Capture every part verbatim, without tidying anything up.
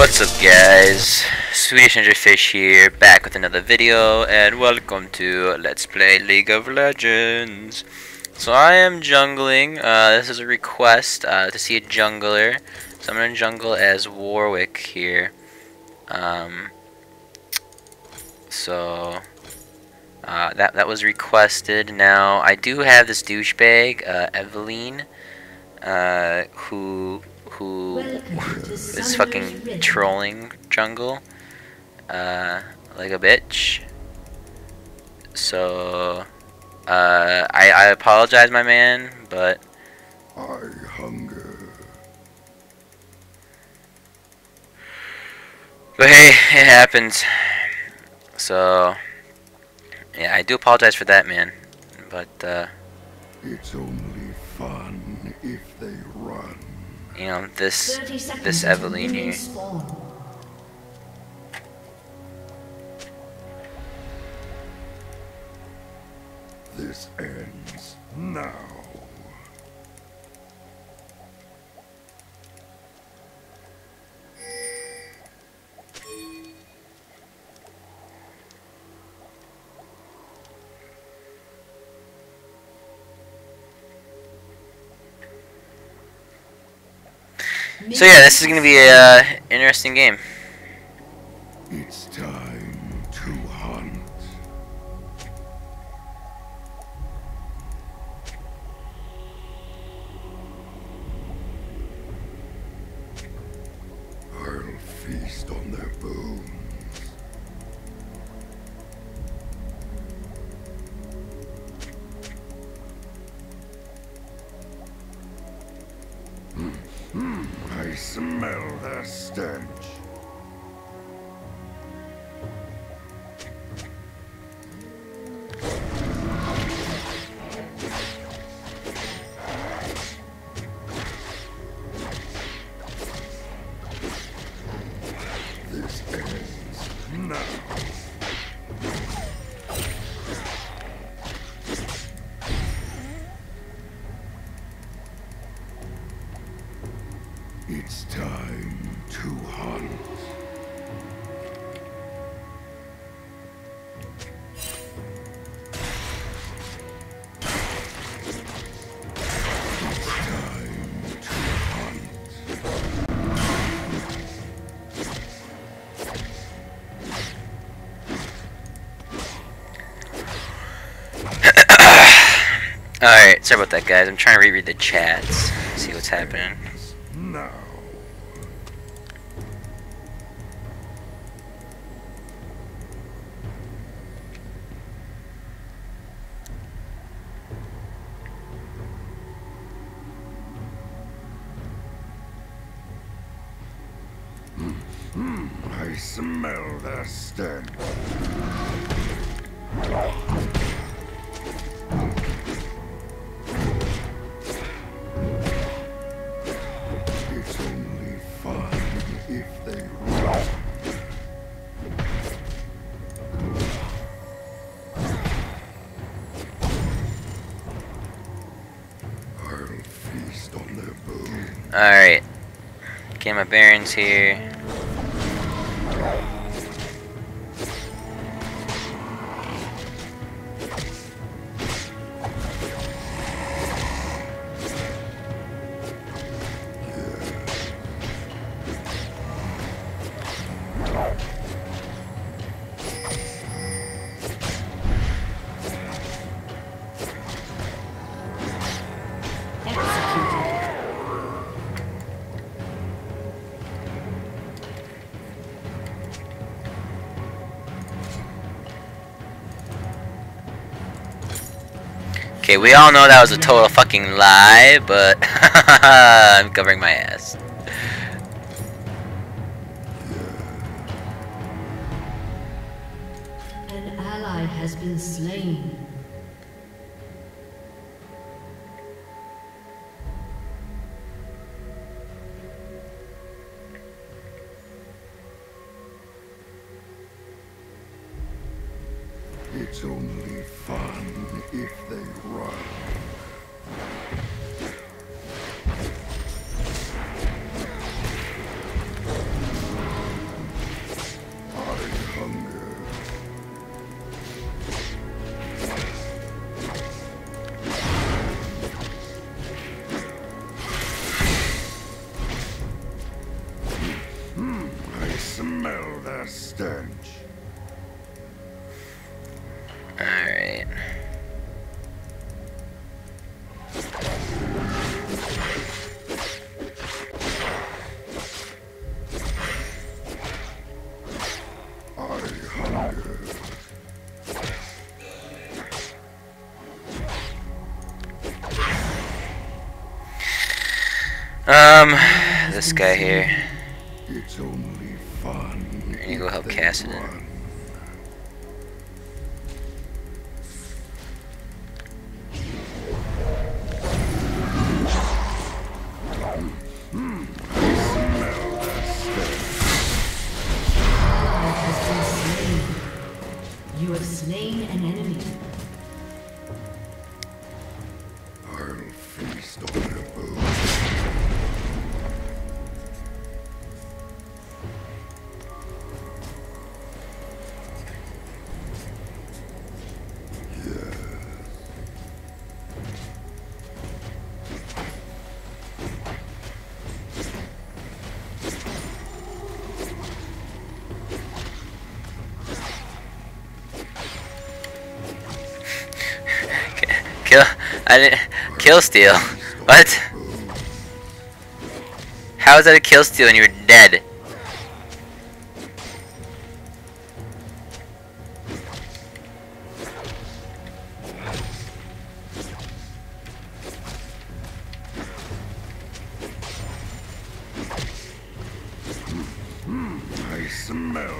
What's up, guys? Swedish Ninja Fish here, back with another video, and welcome to Let's Play League of Legends. So I am jungling. Uh, this is a request uh, to see a jungler, so I'm gonna jungle as Warwick here. Um, so uh, that that was requested. Now I do have this douchebag, uh, Evelyn, uh, who. who is fucking trolling jungle uh, like a bitch. So uh, I, I apologize, my man, but I hunger. But hey, it happens. So yeah, I do apologize for that, man, but uh, it's only fun if they run. You know, this this Evelyn here. This ends now. So yeah, this is gonna be a uh, interesting game. It's time to hunt. I'll feast on their bones. I smell their stench. This ends now. It's time to hunt. It's time to hunt. Alright, sorry about that, guys. I'm trying to reread the chats, see what's happening. No. Hmm, I smell their stench. It's only fun if they run. I'll feast on their bones. Alright. Get my bearings here. Okay, we all know that was a total fucking lie, but I'm covering my ass. An ally has been slain. It's only fun if they run. Um, this guy here. It's only fun. You go help Kassadin. You have slain an enemy. I'll feast on your bones. Yes. Kill, I didn't kill steal. What? How is that a kill steal and you're dead?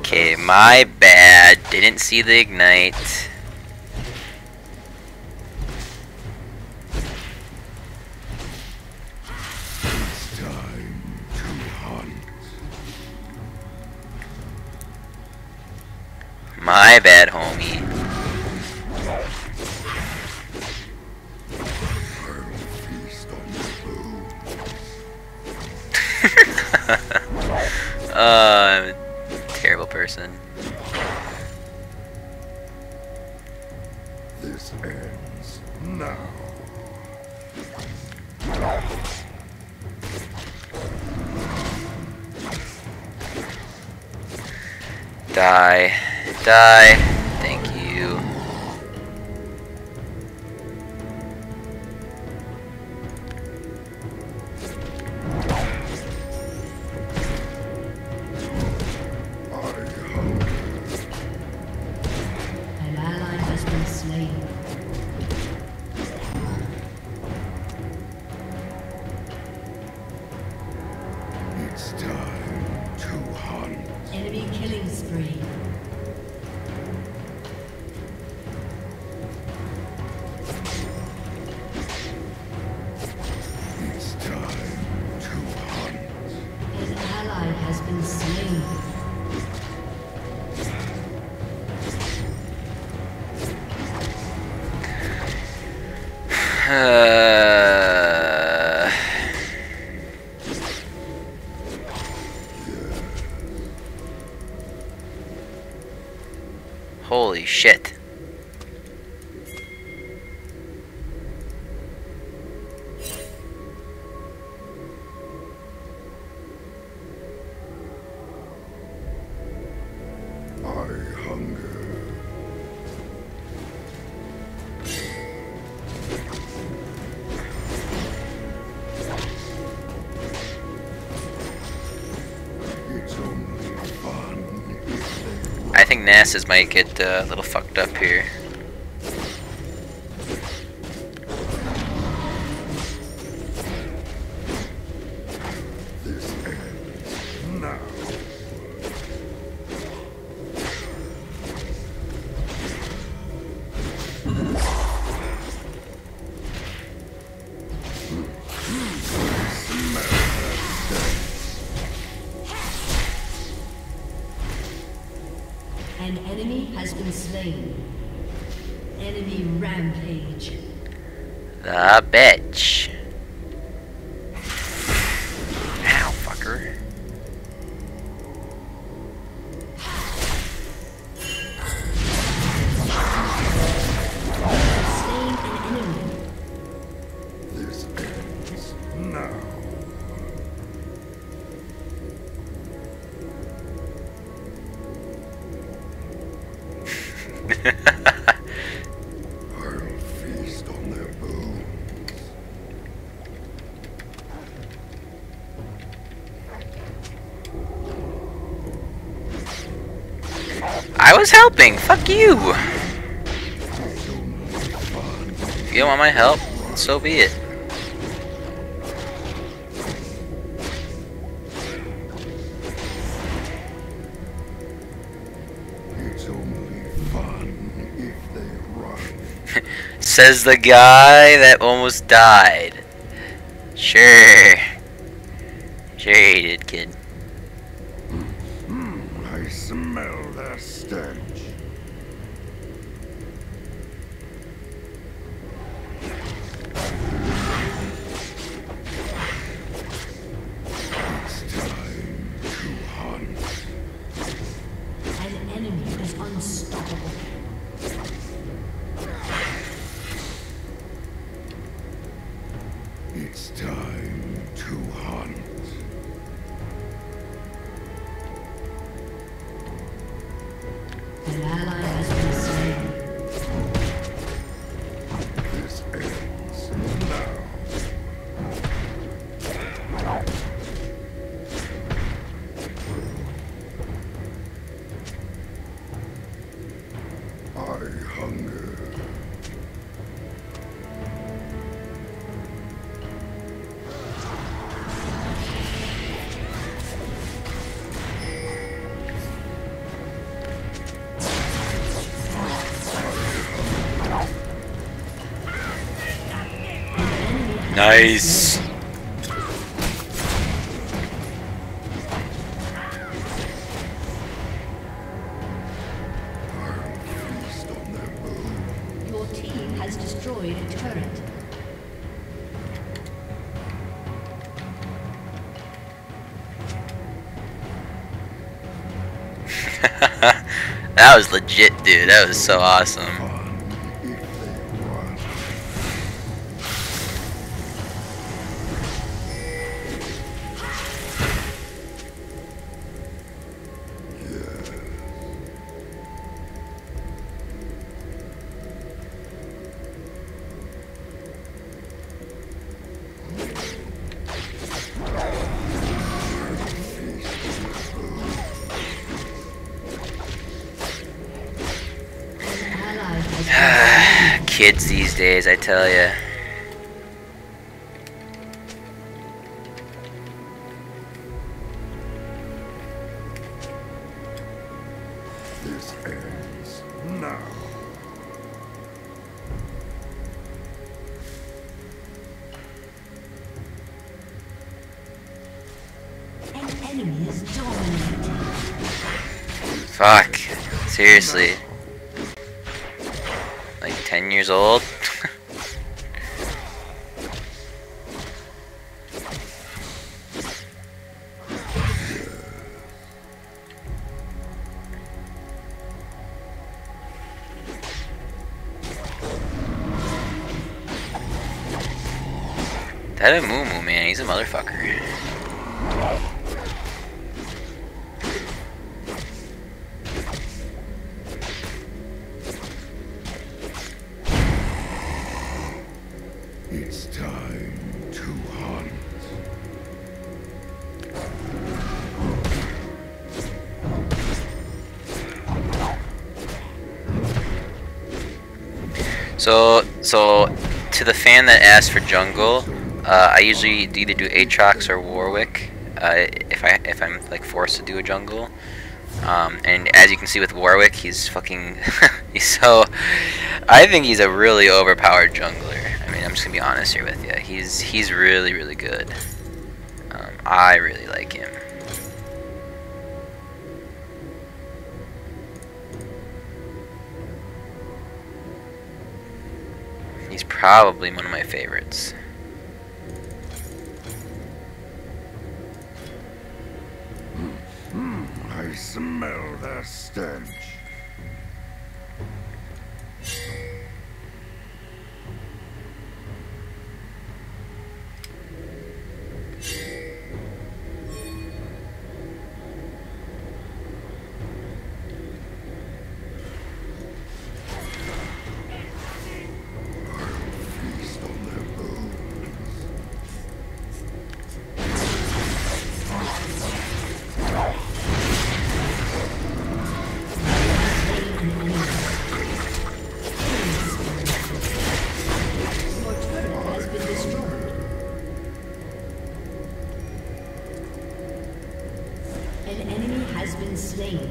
Okay, my bad. Didn't see the ignite. My bad, homie. uh, I'm a terrible person. This ends now. Die. Die. Thank you. An ally has been slain. It's time to hunt. Enemy killing spree. Uh, holy shit. I think NASA's might get uh, a little fucked up here. This ends now. An enemy has been slain. Enemy rampage. The bitch. Ow, fucker. Slain an enemy. This ends now. I'll feast on their bones. I was helping. Fuck you. If you don't want my help, so be it. Says the guy that almost died. Sure. Sure you did, kid. Mm, I smell their stench. It's time to hunt. An enemy is unstoppable. It's time to hunt. An ally has been slain. This ends now. I hunger. Nice. Your team has destroyed a turret. That was legit, dude. That was so awesome. Kids these days, I tell ya. This ends now. An enemy is dominating. Fuck. Seriously. Ten years old. That Amumu, man, he's a motherfucker. It's time to hunt. So, so to the fan that asked for jungle, uh, I usually either do Aatrox or Warwick uh, if I if I'm like forced to do a jungle. Um, and as you can see with Warwick, he's fucking he's so. I think he's a really overpowered jungler. I'm just gonna be honest here with you. He's he's really really good. Um, I really like him. He's probably one of my favorites. Mm, I smell their stench. An enemy has been slain.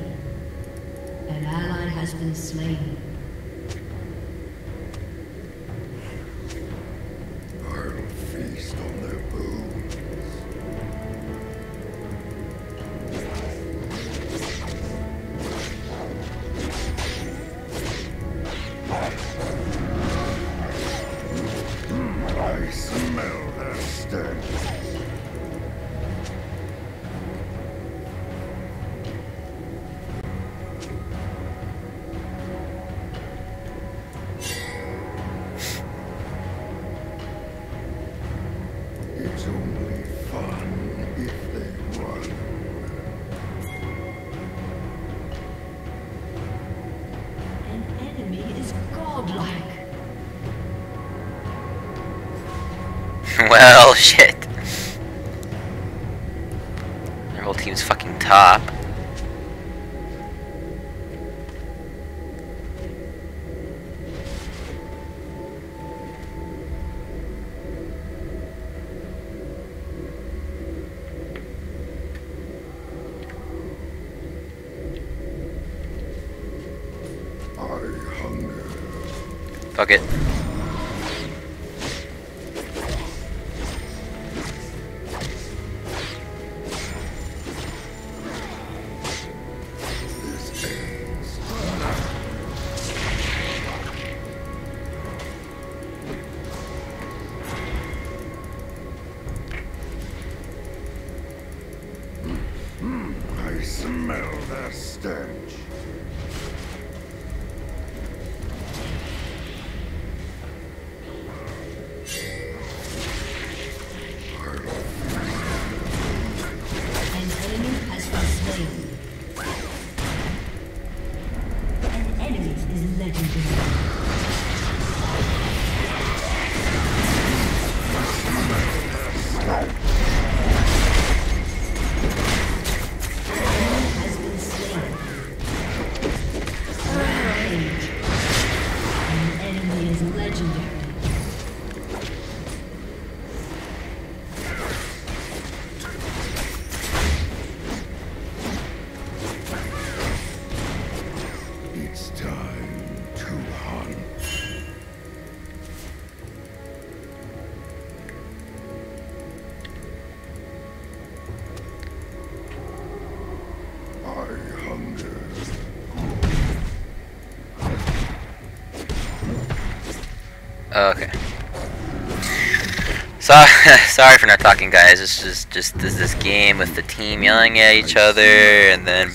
An ally has been slain. Well, shit. Their whole team's fucking top. Fuck it. Okay. So, sorry for not talking, guys. This is just this, this game with the team yelling at each other, and then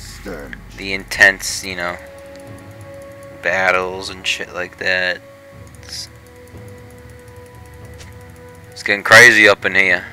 the intense, you know, battles and shit like that. It's, it's getting crazy up in here.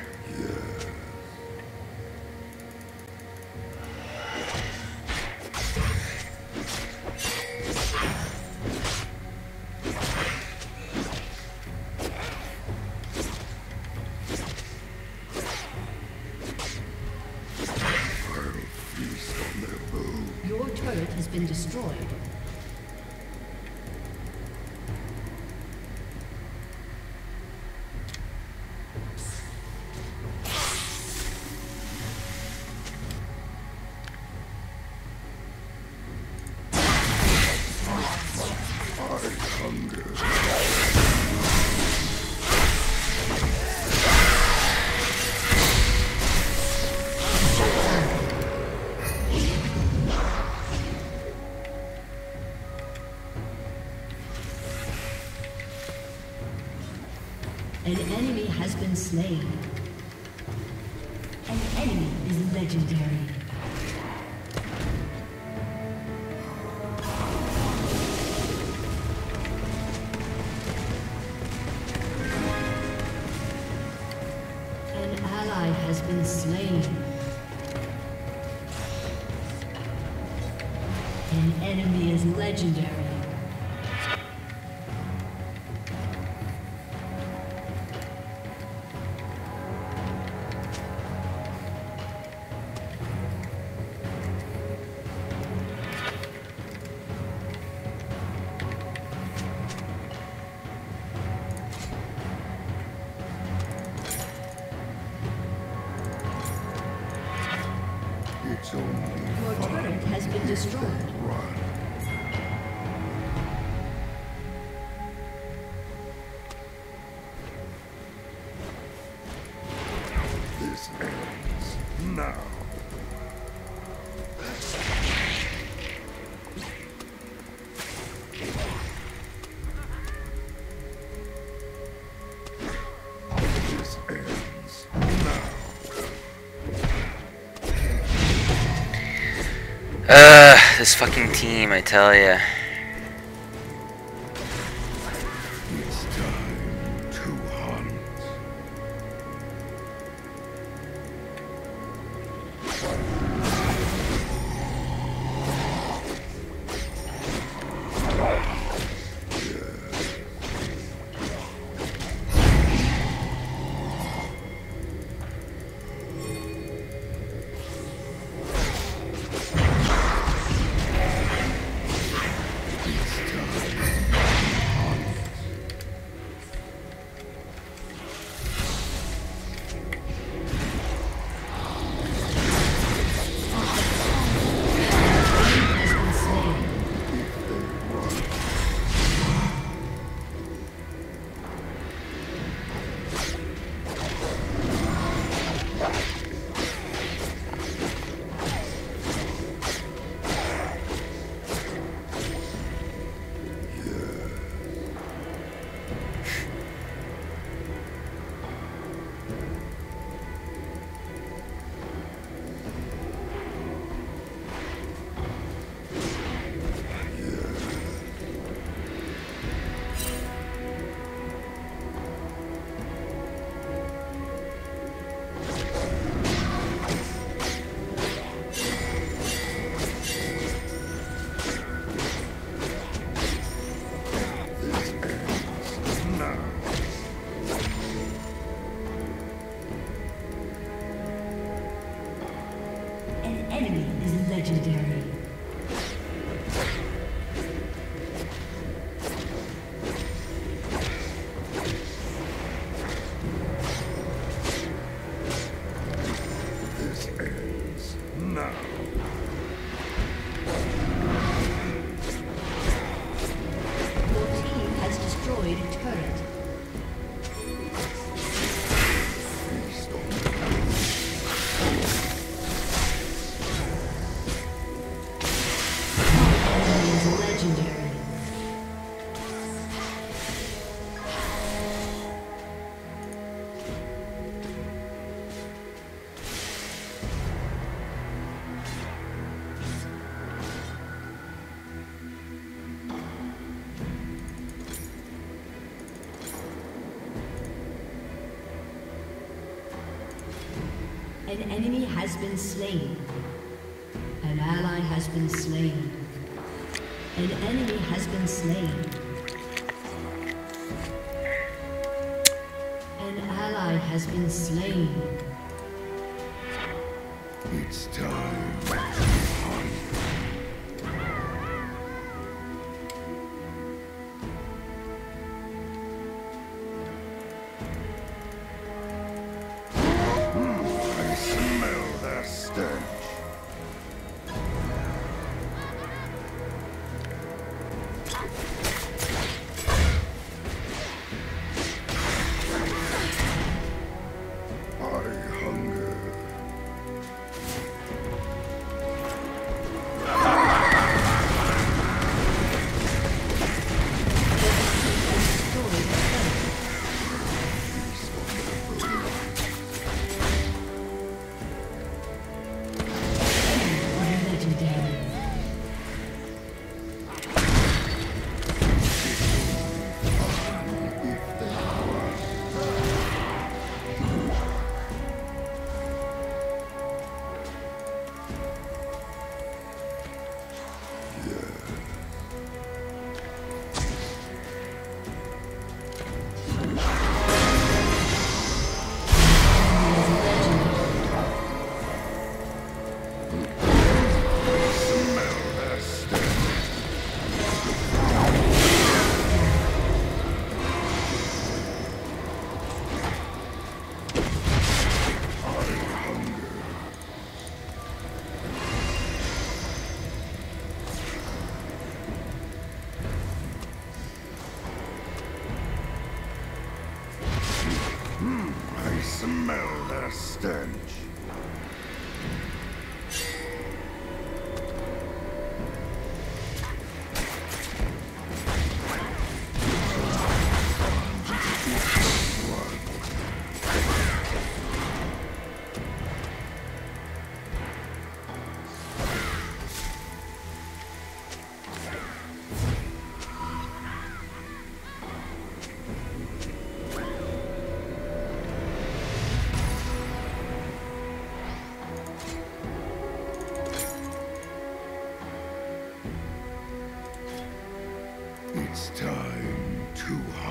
An enemy has been slain. An enemy is legendary. An ally has been slain. An enemy is legendary. Uh, this fucking team, I tell ya. It's time to hunt. Yeah. An enemy has been slain. An ally has been slain. An enemy has been slain. An ally has been slain. It's time to hunt. It's time to hunt.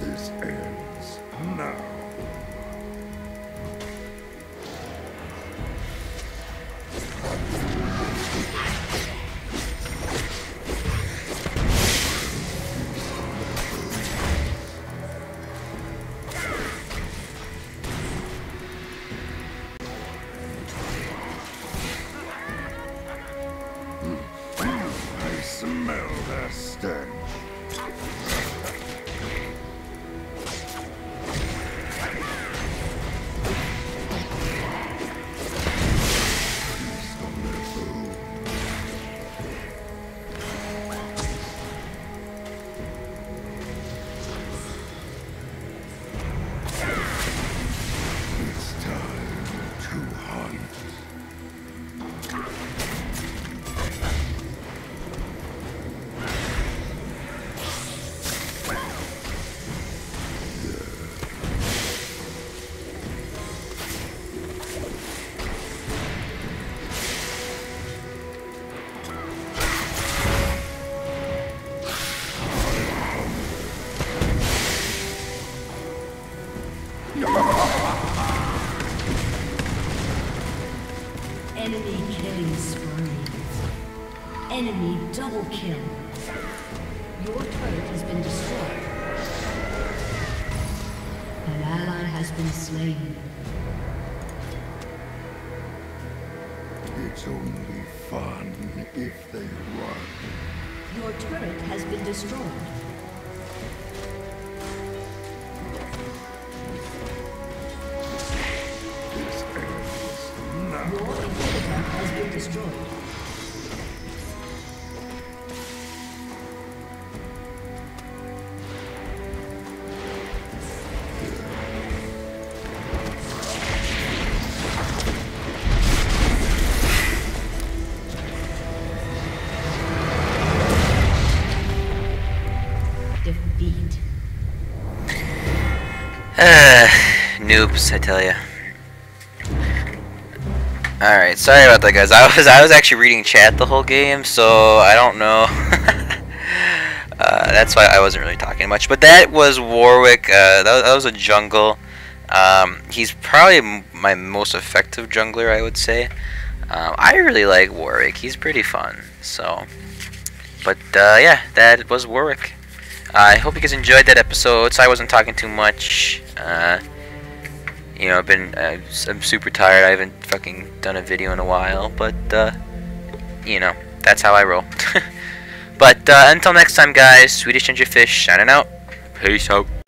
This ends now. Enemy killing spree. Enemy double kill. Your turret has been destroyed. An ally has been slain. It's only fun if they run. Your turret has been destroyed. Destroyed. Uh, noobs, I tell ya. Alright, sorry about that, guys. I was I was actually reading chat the whole game, so I don't know. uh, that's why I wasn't really talking much. But that was Warwick. Uh, that, was, that was a jungle. Um, he's probably my most effective jungler, I would say. Um, I really like Warwick. He's pretty fun. So, but uh, yeah, that was Warwick. I hope you guys enjoyed that episode. So I wasn't talking too much. Uh, you know, I've been uh, I'm super tired. I haven't fucking done a video in a while, but uh, you know, that's how I roll. But uh, until next time, guys. Swedish Ninja Fish, signing out. Peace out.